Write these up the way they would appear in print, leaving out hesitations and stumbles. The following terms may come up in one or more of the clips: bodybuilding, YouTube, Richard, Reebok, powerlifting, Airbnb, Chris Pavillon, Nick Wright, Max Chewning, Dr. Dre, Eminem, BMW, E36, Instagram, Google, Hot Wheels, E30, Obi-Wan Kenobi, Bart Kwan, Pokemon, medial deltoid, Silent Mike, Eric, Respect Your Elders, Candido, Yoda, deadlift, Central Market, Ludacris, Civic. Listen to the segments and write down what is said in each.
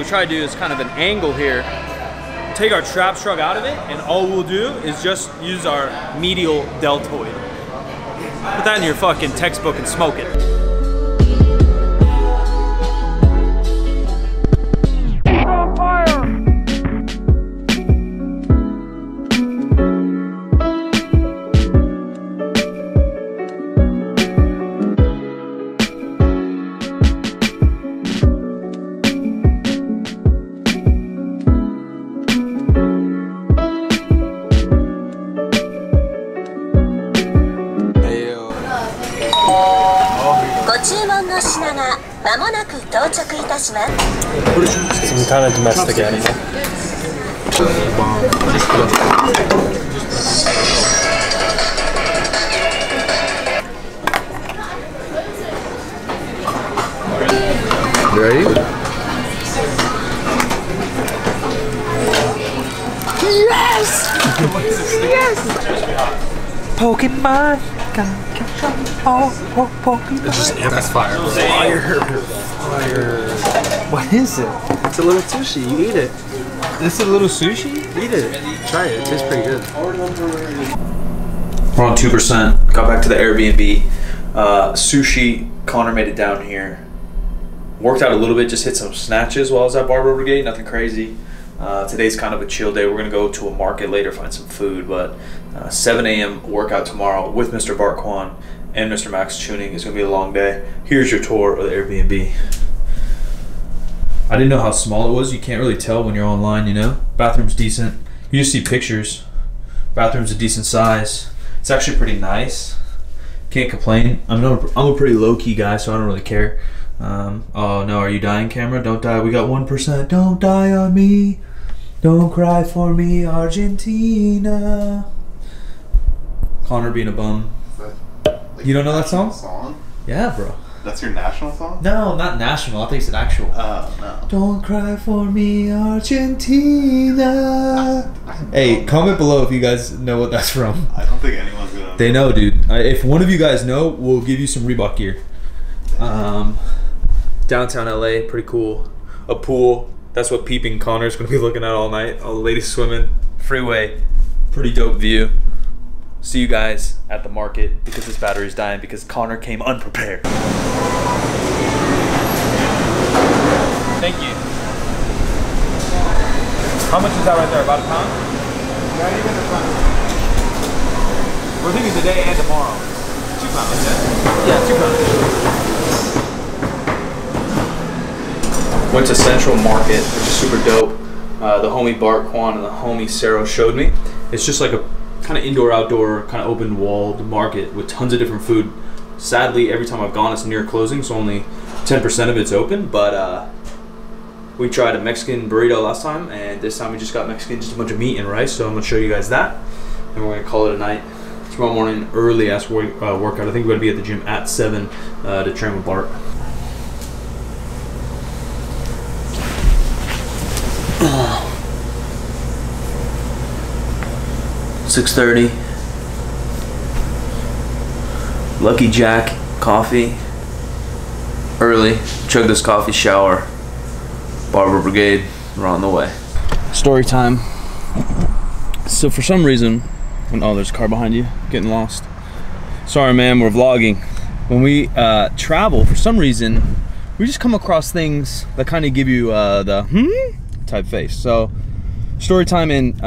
What we try to do is kind of an angle here, take our trap shrug out of it, and all we'll do is just use our medial deltoid. Put that in your fucking textbook and smoke it. Some kind of domestic animal. Ready? Yes! Yes! Pokemon! Pokemon! It's just amplifier. Fire. What is it? It's a little sushi. You eat it. This is a little sushi? Eat it. Try it. It tastes pretty good. We're on 2%. Got back to the Airbnb. Sushi. Connor made it down here. Worked out a little bit. Just hit some snatches while I was at Barbell Brigade. Nothing crazy. Today's kind of a chill day. We're going to go to a market later, find some food. But 7 a.m. workout tomorrow with Mr. Bart Kwan and Mr. Max Chewning. It's going to be a long day. Here's your tour of the Airbnb. I didn't know how small it was. You can't really tell when you're online, you know? Bathroom's decent. You just see pictures. Bathroom's a decent size. It's actually pretty nice. Can't complain. I'm a pretty low-key guy, so I don't really care. Oh no, are you dying, camera? Don't die. We got 1%. Don't die on me. Don't cry for me, Argentina. Connor being a bum. You don't know that song? Yeah, bro. That's your national song? No, not national. I think it's an actual. Oh, no. Don't cry for me, Argentina. Hey, comment below if you guys know what that's from. I don't think anyone's gonna. They know, dude. If one of you guys know, we'll give you some Reebok gear. Downtown LA, pretty cool. A pool. That's what peeping Connor's gonna be looking at all night. All the ladies swimming. Freeway. Pretty dope view. See you guys at the market because this battery's dying because Connor came unprepared. Thank you. How much is that right there? About a pound? Right in the front. We're thinking today and tomorrow. 2 pounds, yeah? Yeah, 2 pounds. Went to Central Market, which is super dope. The homie Bart Kwan and the homie Sarah showed me. It's just like a kind of indoor outdoor kind of open walled market with tons of different food. Sadly, every time I've gone it's near closing, so only 10% of it's open, but we tried a Mexican burrito last time, and this time we just got Mexican, just a bunch of meat and rice. So I'm gonna show you guys that, and we're gonna call it a night. Tomorrow morning, early ass workout. I think we're gonna be at the gym at 7 to train with Bart. Oh. 6:30. Lucky Jack coffee. Early. Chug this coffee, shower. Barbell Brigade. We're on the way. Story time. So for some reason, and oh, there's a car behind you. Getting lost. Sorry, man. We're vlogging. When we travel, for some reason, we just come across things that kind of give you the type face. So story time in.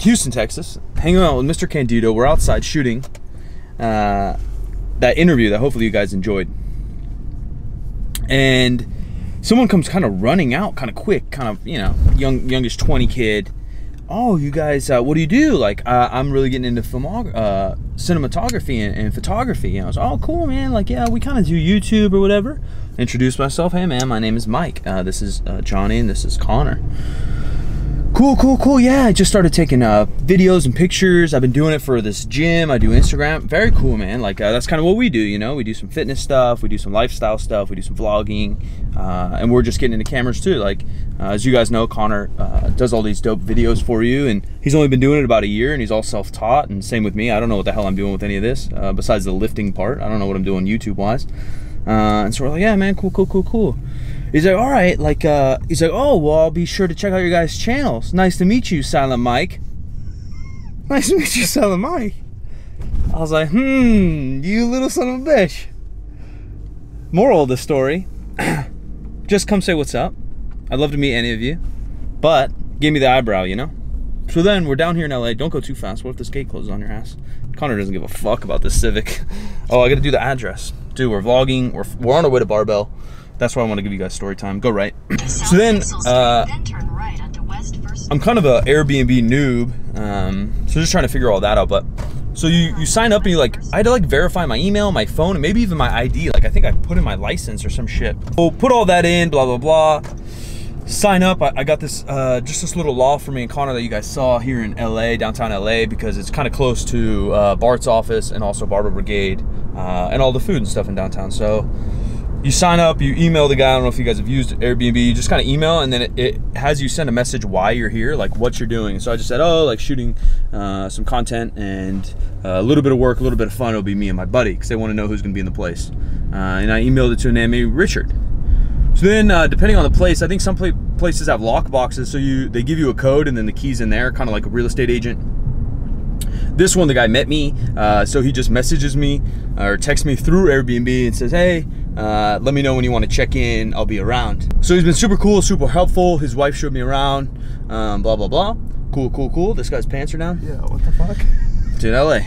Houston, Texas, hanging out with Mr. Candido. We're outside shooting that interview that hopefully you guys enjoyed. And someone comes kind of running out, kind of quick, kind of, you know, youngish 20 kid. Oh, you guys, what do you do? Like, I'm really getting into cinematography and photography. And I was, oh, cool, man. Like, yeah, we kind of do YouTube or whatever. Introduced myself. Hey, man, my name is Mike. This is Johnny, and this is Connor. Cool, yeah, I just started taking videos and pictures. I've been doing it for this gym. I do Instagram. Very cool, man. Like, that's kind of what we do, you know? We do some fitness stuff, we do some lifestyle stuff, we do some vlogging, and we're just getting into cameras too. Like, as you guys know, Connor does all these dope videos for you, and he's only been doing it about a year, and he's all self-taught, and same with me. I don't know what the hell I'm doing with any of this, besides the lifting part. I don't know what I'm doing YouTube-wise. And so we're like, yeah, man, cool. He's like, all right, like, he's like, oh, well, I'll be sure to check out your guys' channels. Nice to meet you, Silent Mike. Nice to meet you, Silent Mike. I was like, you little son of a bitch. Moral of the story, just come say what's up. I'd love to meet any of you, but give me the eyebrow, you know? So then we're down here in LA. Don't go too fast. What if this gate closes on your ass? Connor doesn't give a fuck about this Civic. Oh, I gotta do the address. Dude, we're vlogging. We're on our way to Barbell. That's why I want to give you guys story time. Go right. So then, I'm kind of an Airbnb noob, so just trying to figure all that out. But so you sign up and you like, I had to like verify my email, my phone, and maybe even my ID. Like I think I put in my license or some shit. Oh, put all that in, blah blah blah. Sign up. I got this, just this little law for me and Connor that you guys saw here in LA, downtown LA, because it's kind of close to Bart's office and also Barbell Brigade and all the food and stuff in downtown. So you sign up, you email the guy. I don't know if you guys have used Airbnb. You just kind of email, and then it has you send a message why you're here, like what you're doing. So I just said, oh, like shooting some content and a little bit of work, a little bit of fun. It'll be me and my buddy because they want to know who's going to be in the place. And I emailed it to a name named Richard. So then, depending on the place, I think some places have lock boxes, so they give you a code and then the key's in there, kind of like a real estate agent. This one, the guy met me, so he just messages me or texts me through Airbnb and says, hey, let me know when you want to check in, I'll be around. So he's been super cool, super helpful. His wife showed me around, blah, blah, blah. Cool, cool, cool. This guy's pants are down. Yeah, what the fuck? Dude, LA.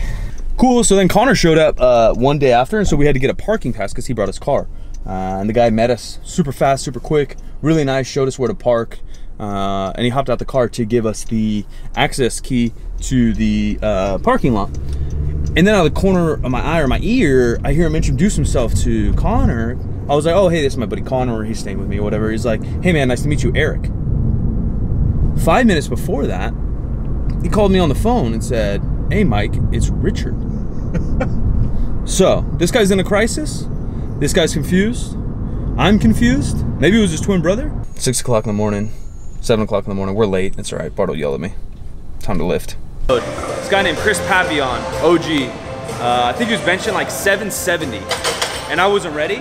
Cool, so then Connor showed up one day after, and so we had to get a parking pass because he brought his car. And the guy met us super fast, super quick, really nice, showed us where to park, and he hopped out the car to give us the access key to the parking lot. And then out of the corner of my eye or my ear, I hear him introduce himself to Connor. I was like, oh, hey, this is my buddy Connor, he's staying with me or whatever. He's like, hey, man, nice to meet you, Eric. 5 minutes before that, he called me on the phone and said, hey, Mike, it's Richard. So this guy's in a crisis. This guy's confused. I'm confused. Maybe it was his twin brother. 6 o'clock in the morning, 7 o'clock in the morning. We're late. It's all right. Bart will yell at me. Time to lift. This guy named Chris Pavillon, OG. I think he was benching like 770, and I wasn't ready.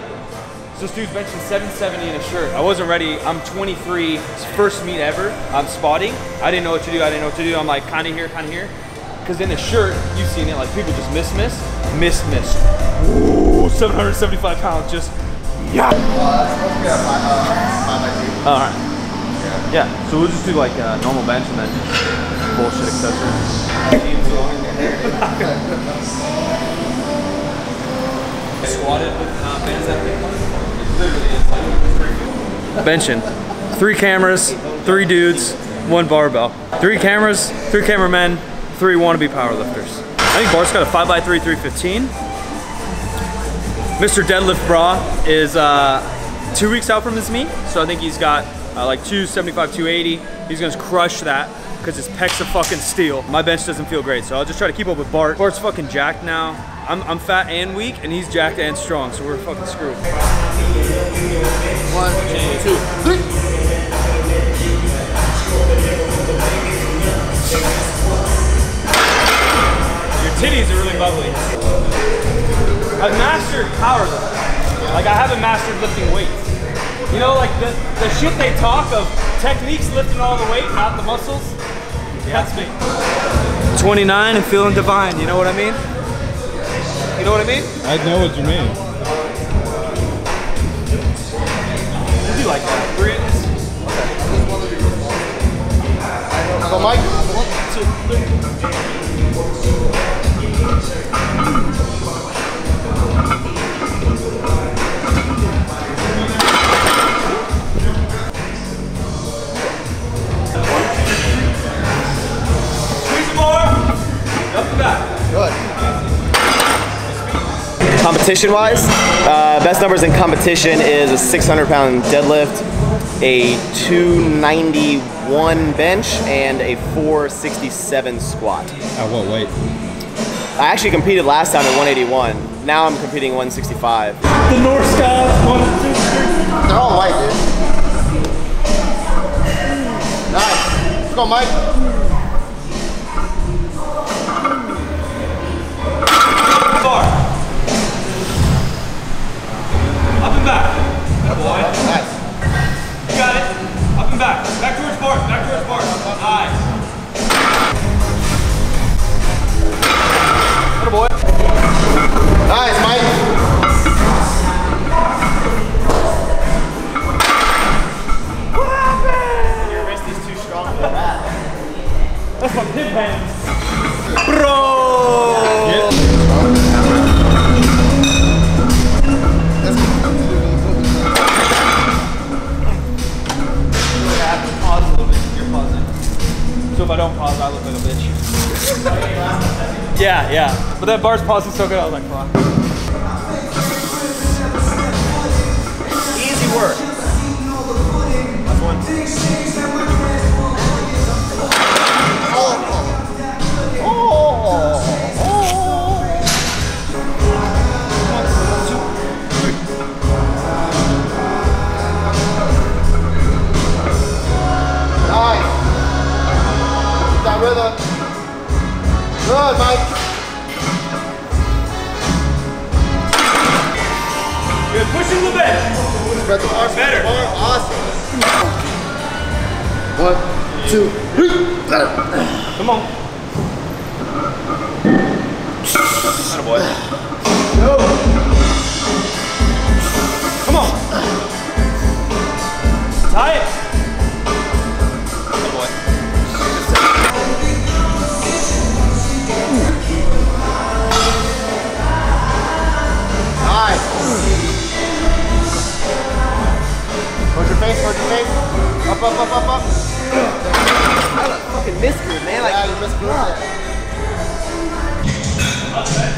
So this dude's benching 770 in a shirt. I wasn't ready. I'm 23. It's first meet ever. I'm spotting. I didn't know what to do. I didn't know what to do. I'm like kind of here, kind of here. Because in a shirt, you've seen it, like people just miss. Ooh, 775 pounds, just, yeah. All right. Yeah, so we'll just do like a normal bench and then bullshit accessories. Squatted with bands that big one. Benching. 3 cameras, 3 dudes, 1 barbell. 3 cameras, 3 cameramen. 3 wannabe powerlifters. I think Bart's got a 5x3 315. Mr. Deadlift Bra is 2 weeks out from his meet, so I think he's got like 275, 280. He's gonna crush that because his pecs are fucking steel. My bench doesn't feel great, so I'll just try to keep up with Bart. Bart's fucking jacked now. I'm fat and weak, and he's jacked and strong, so we're fucking screwed. 1, 2, 3. Titties are really lovely. I've mastered powerlifting. Like I haven't mastered lifting weights. You know, like the shit they talk of techniques lifting all the weight, not the muscles. That's me. 29 and feeling divine. You know what I mean? You know what I mean? I know what you mean. You do like that? 3 inches. Okay. So Mike, 1, 2, 3. Competition-wise, best numbers in competition is a 600-pound deadlift, a 291 bench, and a 467 squat. At what weight? I actually competed last time at 181. Now I'm competing 165. The North Skies, 1, 2, 3. They're all white, dude. Nice. Let's go, Mike. Up and back. Good boy. Nice. Come back. Back towards Bart. Back towards Bart. Nice. Good boy. Nice, Mike. What happened? Your wrist is too strong for that. That's my pimp hands. Bro. Yeah. So if I don't pause, I look like a bitch. Yeah, yeah. But that bar's pause is so good, I was like, fuck. Easy work. That's one. Oh. Oh. Rhythm. Good, Mike. Good, pushing the bed. Spread the arms. Better. Awesome. One, two, three. Come on. Atta boy. Go. Come on. Tie it. Atta boy. Hold your face, hold your face. Up, up, up, up, up. I like fucking missed you, man. Like, yeah, you missed me. Nice, Max.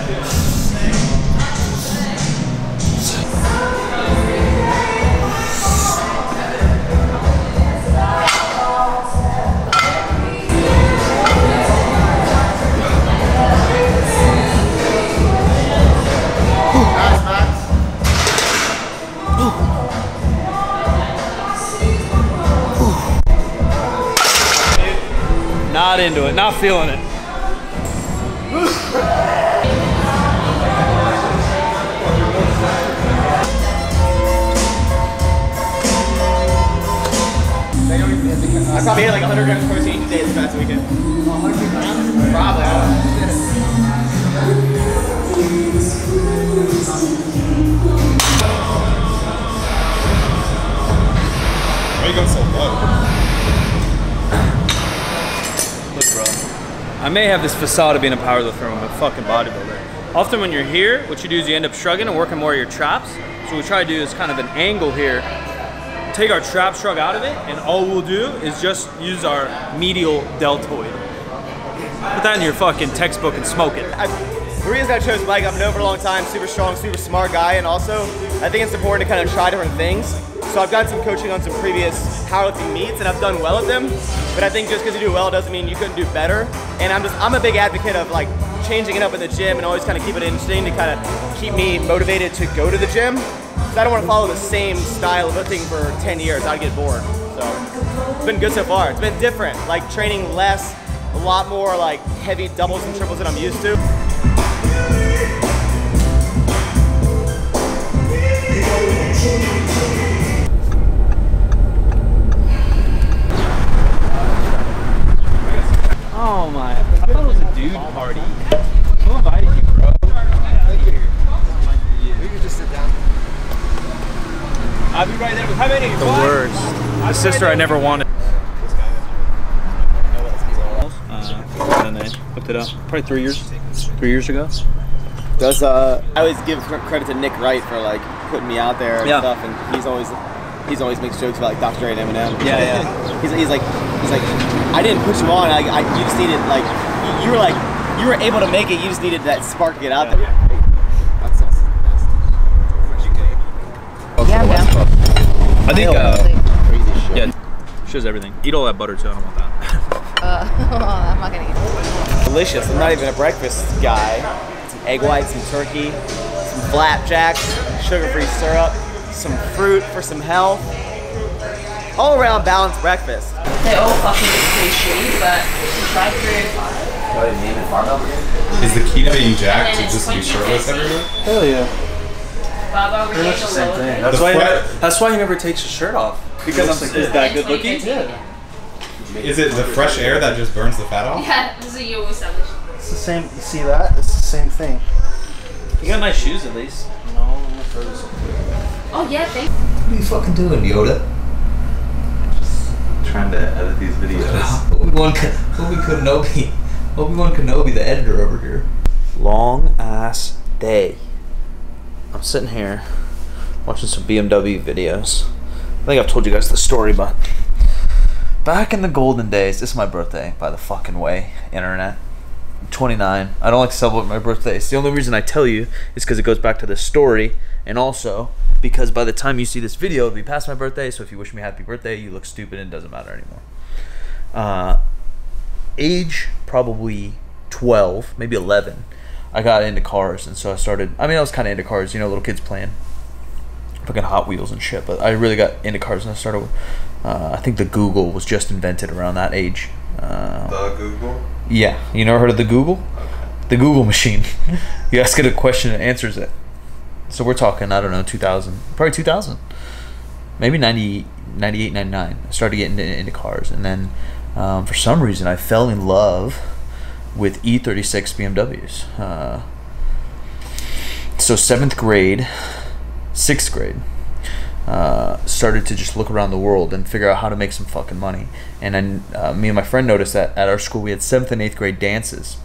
Not into it, not feeling it. I probably had like 100 grams of protein today this past weekend. 100 grams? Probably. Why are you going so low? Look, bro. I may have this facade of being a powerlifter, I'm a fucking bodybuilder. Often when you're here, what you do is you end up shrugging and working more of your traps. So what we try to do is kind of an angle here. Take our trap shrug out of it, and all we'll do is just use our medial deltoid. Put that in your fucking textbook and smoke it. The reason I chose Mike, I've known for a long time, super strong, super smart guy, and also I think it's important to kind of try different things. So I've got some coaching on some previous powerlifting meets, and I've done well at them, but I think just because you do well doesn't mean you couldn't do better. And I'm a big advocate of like changing it up in the gym and always kind of keep it interesting to kind of keep me motivated to go to the gym. Because I don't want to follow the same style of lifting for 10 years, I'd get bored. So it's been good so far. It's been different, like training less, a lot more like heavy doubles and triples that I'm used to. Oh my, I thought it was a dude party. Who invited you, bro? We could just sit down. I'll be right there. How many? The worst. The sister I never wanted. And then I hooked it up. Probably 3 years ago. Does I always give credit to Nick Wright for like putting me out there and stuff, and he's always makes jokes about like Dr. Dre and Eminem. Yeah, yeah. He's like I didn't put you on. You just needed like you were able to make it. You just needed that spark to get out there. Yeah. That's awesome. Yeah, man. I think crazy shit. Yeah, shows everything. Eat all that butter too. I don't want that. I'm not gonna eat it. Delicious. I'm not even a breakfast guy. Some egg whites, some turkey, some flapjacks, sugar-free syrup, some fruit for some health. All around balanced breakfast. They all fucking look pretty shitty, but you try through. Is the key to being jacked to just be shirtless every day? Hell yeah. Pretty much the same thing. That's why he never takes his shirt off. Because I'm like, is that good looking? Yeah. Is it the fresh air that just burns the fat off? Yeah, this is a yoga sandwich. It's the same, you see that? It's the same thing. You got nice shoes at least. No, I'm not sure. Oh yeah, thanks. What are you fucking doing, Yoda? Just trying to edit these videos. Obi-Wan Kenobi, the editor over here. Long ass day. I'm sitting here watching some BMW videos. I think I've told you guys the story, but back in the golden days, this is my birthday, by the fucking way, internet. I'm 29. I don't like to celebrate my birthday. It's the only reason I tell you is because it goes back to this story, and also because by the time you see this video, it'll be past my birthday, so if you wish me happy birthday, you look stupid and it doesn't matter anymore. Age probably 12, maybe 11, I got into cars, and so I started, I mean, I was kind of into cars, you know, little kids playing fucking Hot Wheels and shit, but I really got into cars, and I started with, I think the Google was just invented around that age. The Google? Yeah. You never heard of the Google? Okay. The Google machine. You ask it a question, it answers it. So we're talking, I don't know, 2000. Probably 2000. Maybe 90, 98, 99. I started getting into cars. And then for some reason, I fell in love with E36 BMWs. So 7th grade, 6th grade. Started to just look around the world and figure out how to make some fucking money. And then me and my friend noticed that at our school we had 7th and 8th grade dances.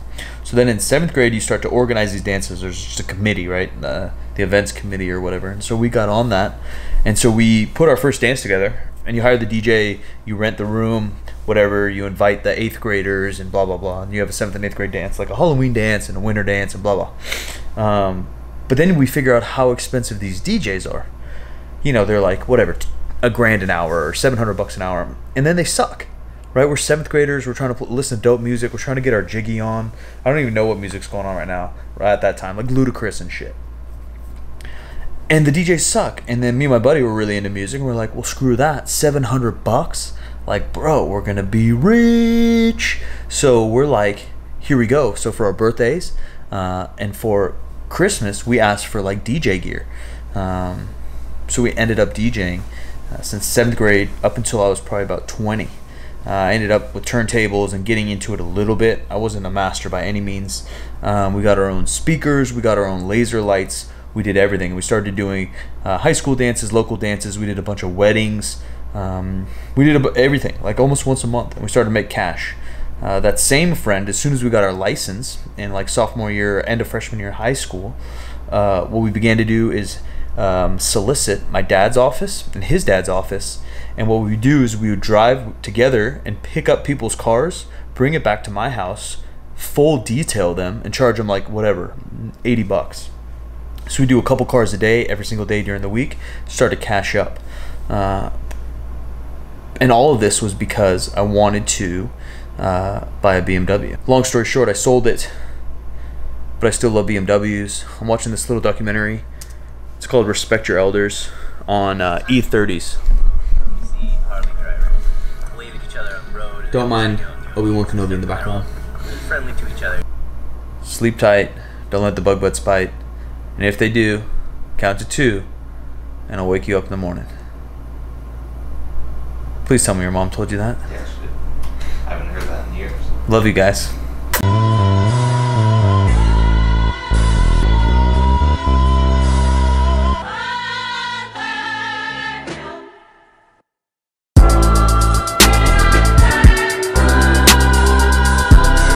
So then in 7th grade you start to organize these dances. There's just a committee, right? The events committee or whatever. And so we got on that. And so we put our first dance together. And you hire the DJ, you rent the room, whatever. You invite the 8th graders and blah, blah, blah. And you have a 7th and 8th grade dance, like a Halloween dance and a winter dance and blah, blah. But then we figure out how expensive these DJs are. You know, they're like, whatever, $1,000 an hour or $700 an hour. And then they suck, right? We're 7th graders. We're trying to listen to dope music. We're trying to get our jiggy on. I don't even know what music's going on right now, right at that time, like Ludacris and shit. And the DJs suck. And then me and my buddy were really into music. And we're like, well, screw that, $700? Like, bro, we're going to be rich. So we're like, here we go. So for our birthdays and for Christmas, we asked for like DJ gear. So we ended up DJing since 7th grade up until I was probably about 20. I ended up with turntables and getting into it a little bit. I wasn't a master by any means. We got our own speakers. We got our own laser lights. We did everything. We started doing high school dances, local dances. We did a bunch of weddings. We did everything, like almost once a month. And we started to make cash. That same friend, as soon as we got our license in like sophomore year, end of freshman year of high school, what we began to do is solicit my dad's office and his dad's office, and what we would do is we would drive together and pick up people's cars, bring it back to my house, full detail them, and charge them like whatever, $80. So we do a couple cars a day, every single day during the week, start to cash up, and all of this was because I wanted to buy a BMW. Long story short, I sold it, but I still love BMWs. I'm watching this little documentary. It's called Respect Your Elders on E30s. Don't mind Obi-Wan Kenobi in the background. Friendly to each other. Sleep tight. Don't let the bug butts bite. And if they do, count to 2, and I'll wake you up in the morning. Please tell me your mom told you that. Yeah, she did. I haven't heard that in years. Love you guys.